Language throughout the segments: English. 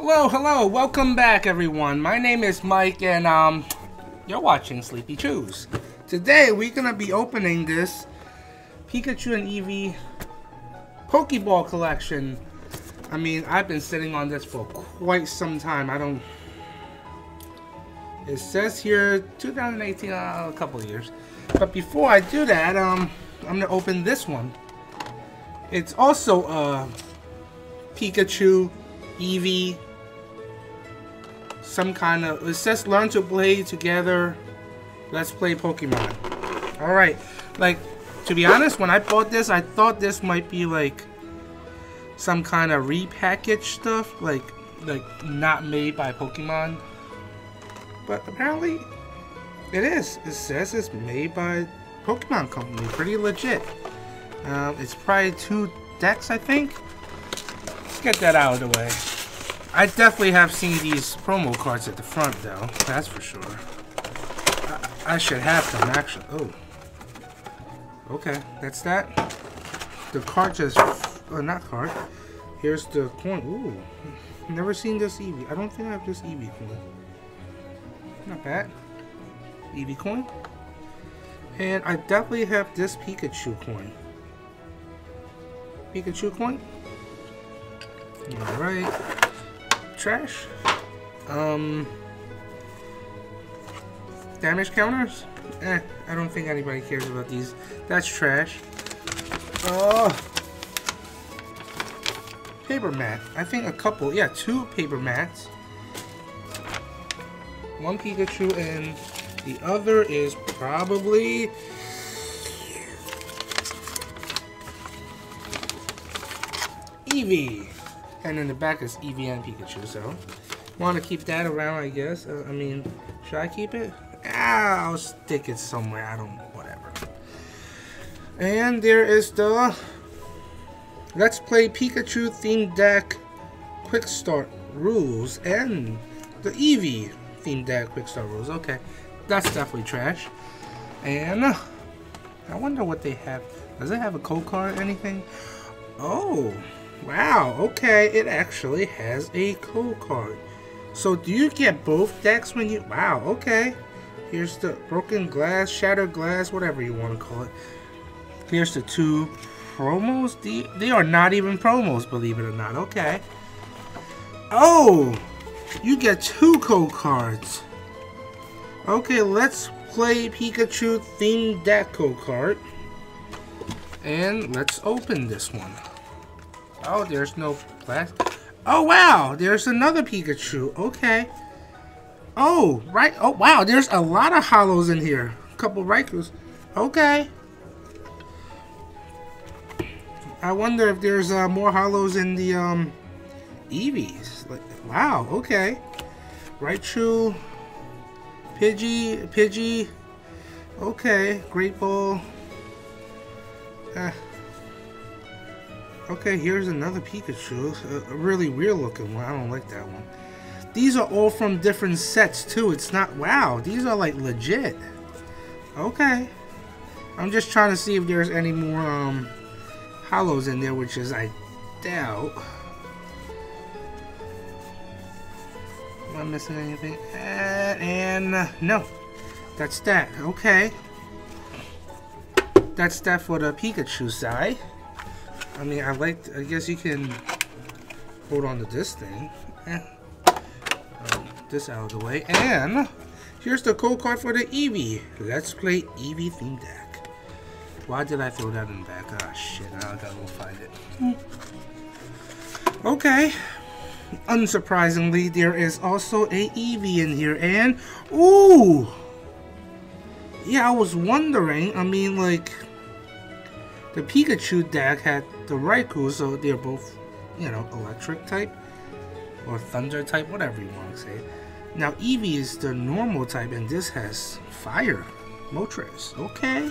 Hello, welcome back everyone. My name is Mike and you're watching Sleepy Chu's. Today we're gonna be opening this Pikachu and Eevee Pokeball collection. I mean, I've been sitting on this for quite some time. It says here 2018, a couple years. But before I do that, I'm gonna open this one. It's also a Pikachu, Eevee, some kind of, it says learn to play together, let's play Pokemon. Alright, like, to be honest, when I bought this, I thought this might be like some kind of repackaged stuff, like not made by Pokemon. But apparently, it is. It says it's made by Pokemon Company. Pretty legit. It's probably 2 decks, I think. Let's get that out of the way. I definitely have seen these promo cards at the front, though. That's for sure. I should have them, actually. Oh. Okay, that's that. The card just... Oh, not card. Here's the coin. Ooh. Never seen this Eevee. I don't think I have this Eevee coin. Not bad. Eevee coin. And I definitely have this Pikachu coin. Pikachu coin. Alright. Trash. Damage counters? Eh, I don't think anybody cares about these. That's trash. Oh! Paper mat. I think a couple. Yeah, 2 paper mats. One Pikachu and the other is probably... Eevee. And in the back is Eevee and Pikachu, so... Want to keep that around, I guess. I mean, should I keep it? Ah, I'll stick it somewhere. I don't... whatever. And there is the... Let's Play Pikachu Theme Deck Quick Start Rules and the Eevee Theme Deck Quick Start Rules. Okay, that's definitely trash. And I wonder what they have. Does it have a code card or anything? Oh, wow. Okay, it actually has a code card. So do you get both decks when you... Wow, okay. Here's the broken glass, shattered glass, whatever you want to call it. Here's the 2... Promos? They are not even promos, believe it or not. Okay. Oh! You get 2 code cards. Okay, Let's Play Pikachu Theme Deck code card. And let's open this one. Oh, there's no plastic. Oh, wow! There's another Pikachu. Okay. Oh, right. Oh, wow. There's a lot of holos in here. A couple Raikous. Okay. I wonder if there's more holos in the Eevees. Like, wow, okay. Raichu, Pidgey. Okay, Great Ball. Okay, here's another Pikachu. A really weird looking one. I don't like that one. These are all from different sets too. It's not... Wow, these are like legit. Okay. I'm just trying to see if there's any more... hollows in there, which is, I doubt. Am I missing anything? No. That's that. Okay. That's that for the Pikachu side. I mean, I guess you can hold on to this thing. This out of the way. And here's the code card for the Eevee. Let's Play Eevee Theme Deck. Why did I throw that in the back? Ah, shit, I gotta go find it. Okay. Unsurprisingly, there is also a Eevee in here, and... Ooh! Yeah, I was wondering, I mean, like... The Pikachu deck had the Raikou, so they're both, you know, electric type. Or thunder type, whatever you want to say. Now, Eevee is the normal type, and this has fire. Moltres, okay.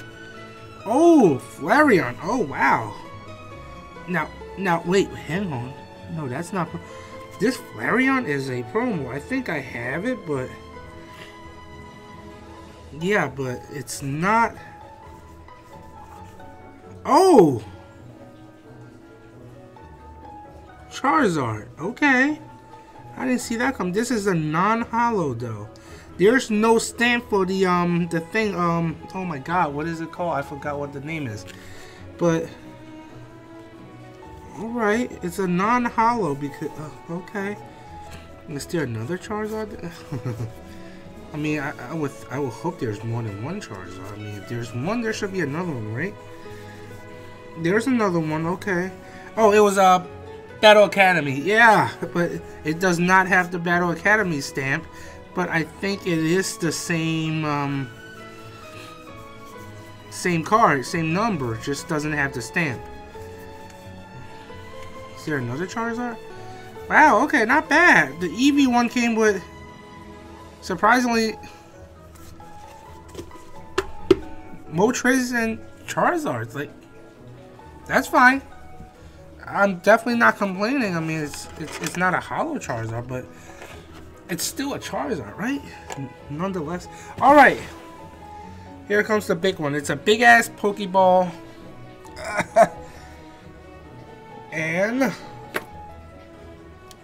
Oh, Flareon. Oh, wow. Now, wait, hang on. No, that's not... This Flareon is a promo. I think I have it, but... Yeah, but it's not... Oh! Charizard. Okay. I didn't see that come. This is a non-hollow though. There's no stamp for the thing. Oh my god, what is it called? I forgot what the name is. But all right, it's a non-hollow because okay. Is there another Charizard? I mean, I would hope there's more than one Charizard. I mean, if there's one, there should be another one, right? There's another one. Okay. Oh, it was Battle Academy. Yeah, but it does not have the Battle Academy stamp. But I think it is the same same card, same number, just doesn't have the stamp. Is there another Charizard? Wow, okay, not bad. The Eevee one came with, surprisingly, Moltres and Charizards. Like, that's fine. I'm definitely not complaining. I mean, it's not a hollow Charizard, but it's still a Charizard, right? Nonetheless. Alright. Here comes the big one. It's a big ass Pokeball. And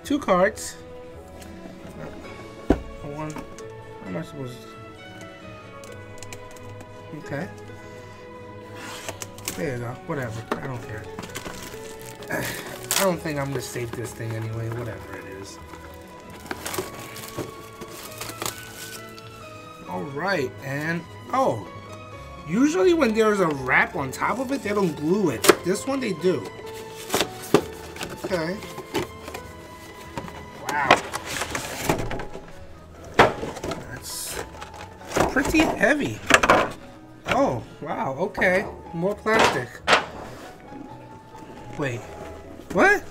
two cards. One. How am I supposed to? Okay. There you go. Whatever. I don't care. I don't think I'm going to save this thing anyway. Whatever it is. Alright, and oh, usually when there's a wrap on top of it, they don't glue it. This one they do. Okay. Wow. That's pretty heavy. Oh, wow, okay. More plastic. Wait, what?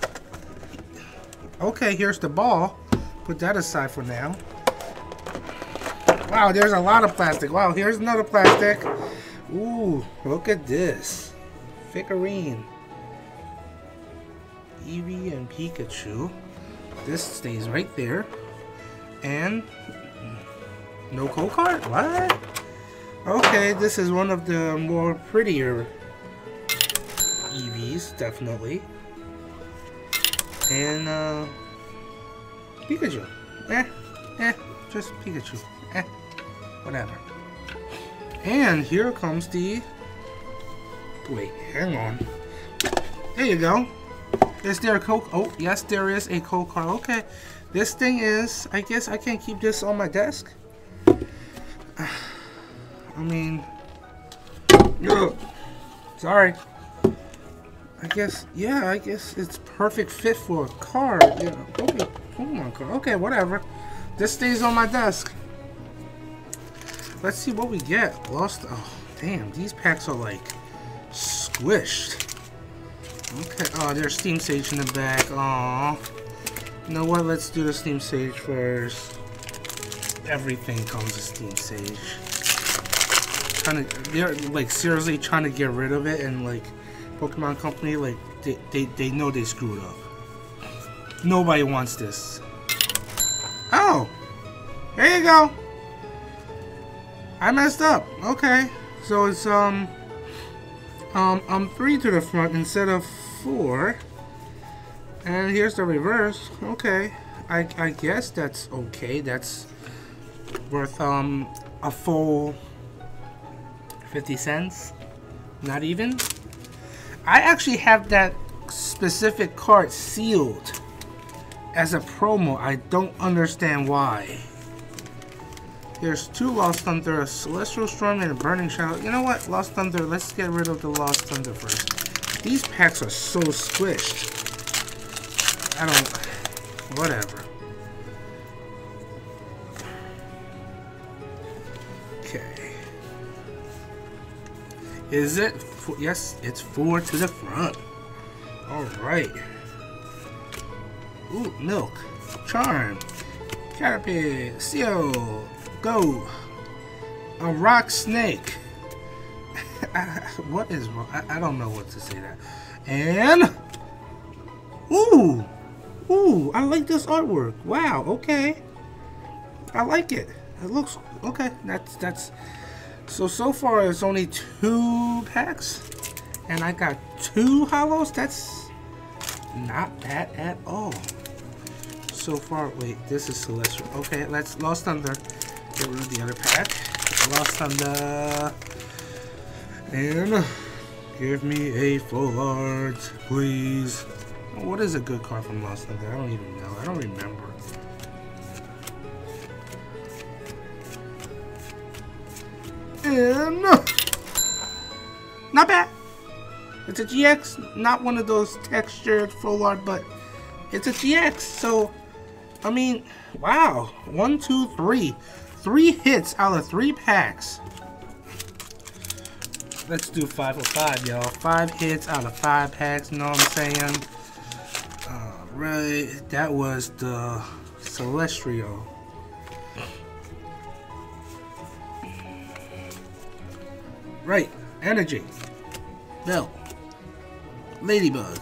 Okay, here's the ball. Put that aside for now. Wow, there's a lot of plastic. Wow, here's another plastic. Ooh, look at this. Figurine. Eevee and Pikachu. This stays right there. And no cold card? What? Okay, this is one of the more prettier Eevees, definitely. And Pikachu. Just Pikachu. Whatever. And here comes the... Wait, hang on. There you go. Is there a coke? Oh, yes, there is a coke card. Okay. This thing is... I guess I can't keep this on my desk. I mean... Ugh. Sorry. I guess... Yeah, I guess it's perfect fit for a card. Yeah. Okay. Oh my god. Okay, whatever. This stays on my desk. Let's see what we get. Lost. Oh, damn. These packs are like squished. Okay. Oh, there's Steam Sage in the back. Aww. You know what? Let's do the Steam Sage first. Everything comes with Steam Sage. They're like seriously trying to get rid of it, and like Pokemon Company, like they know they screwed up. Nobody wants this. Oh, there you go. I messed up. Okay, so it's three to the front instead of four, and here's the reverse. Okay, I guess that's okay. That's worth a full 50 cents. Not even. I actually have that specific card sealed as a promo. I don't understand why. There's two Lost Thunder, a Celestial Storm, and a Burning Shadow. You know what? Lost Thunder. Let's get rid of the Lost Thunder first. These packs are so squished. I don't... Whatever. Okay. Is it... Yes, it's four to the front. Alright. Ooh, Milk. Charm. Caterpie. Seal. Go! A rock snake! What is wrong? I don't know what to say that. And... Ooh! Ooh! I like this artwork. Wow, okay. I like it. It looks... Okay, that's... So far it's only two packs. And I got two hollows? That's not bad at all. so far. Wait, this is Celestial. Okay, let's Lost Thunder. Get rid of the other pack. Lost Thunder. And give me a Flareon, please. What is a good card from Lost Thunder? I don't even know. I don't remember. And not bad. It's a GX, not one of those textured full art, but it's a GX. So, I mean, wow. 1, 2, 3. 3 hits out of 3 packs. Let's do 5 for 5, y'all. 5 hits out of 5 packs, know what I'm saying? Alright, that was the Celestial. Right, energy. Bell. Ladybug,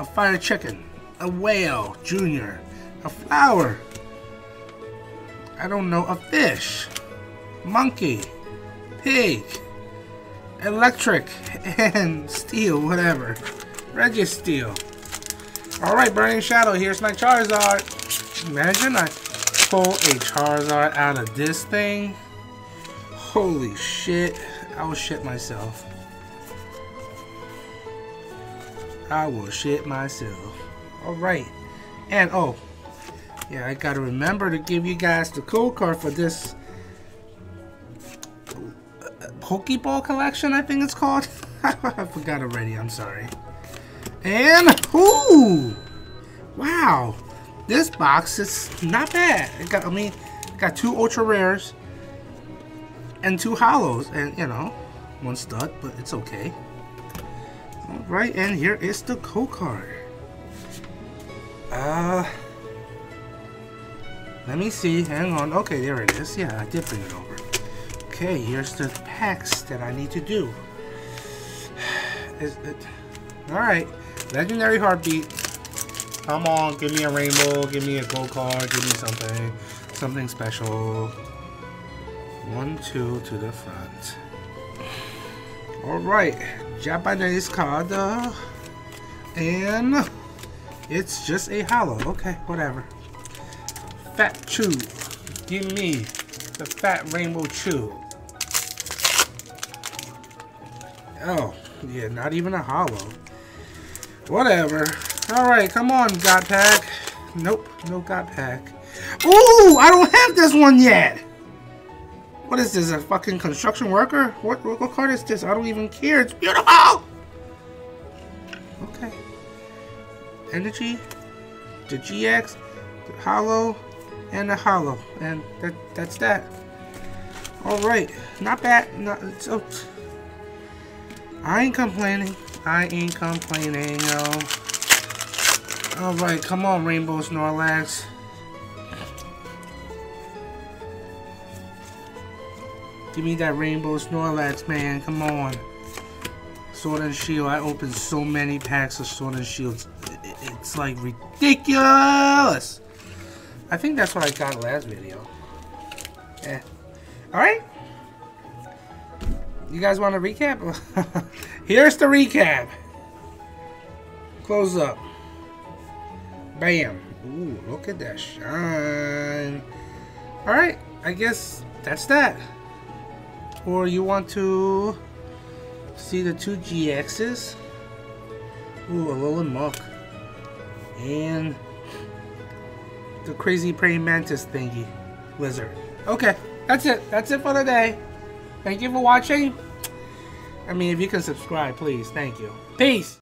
a fire chicken, a whale junior, a flower, I don't know, a fish, monkey, pig, electric, and steel, whatever. Registeel. Alright, Burning Shadow, here's my Charizard. Imagine I pull a Charizard out of this thing. Holy shit, I will shit myself. I will shit myself. Alright. And oh, yeah, I gotta remember to give you guys the code card for this Pokeball collection, I think it's called. I forgot already, I'm sorry. And, ooh! Wow! This box is not bad. It got, I mean, it got 2 ultra rares and 2 hollows, and you know, 1 stud, but it's okay. Alright, and here is the code card. Let me see, hang on. Okay, there it is. Yeah, I did bring it over. Okay, here's the packs that I need to do. Alright, Legendary Heartbeat. Come on, give me a rainbow, give me a gold card, give me something. Something special. 1, 2 to the front. Alright, Japanese card, and it's just a hollow. Okay, whatever. Fat Chew, give me the Fat Rainbow Chew. Oh, yeah, not even a hollow. Whatever. Alright, come on, God Pack. Nope, no God Pack. Ooh, I don't have this one yet! What is this, a fucking construction worker? What card is this? I don't even care. It's beautiful! Okay. Energy, the GX, the hollow, and the hollow. And that's that. Alright. Not bad. Not, oh, I ain't complaining. I ain't complaining, yo. Alright, come on, Rainbow Snorlax. Give me that Rainbow Snorlax, man. Come on. Sword and Shield. I opened so many packs of Sword and Shields. It's like ridiculous. I think that's what I got last video. Yeah. Alright. You guys want a recap? Here's the recap. Close up. Bam. Ooh, look at that shine. Alright. I guess that's that. Or you want to see the 2 GXs? Ooh, a little muck. And the crazy praying mantis thingy. Lizard. Okay, that's it. That's it for today. Thank you for watching. I mean, if you can subscribe, please. Thank you. Peace!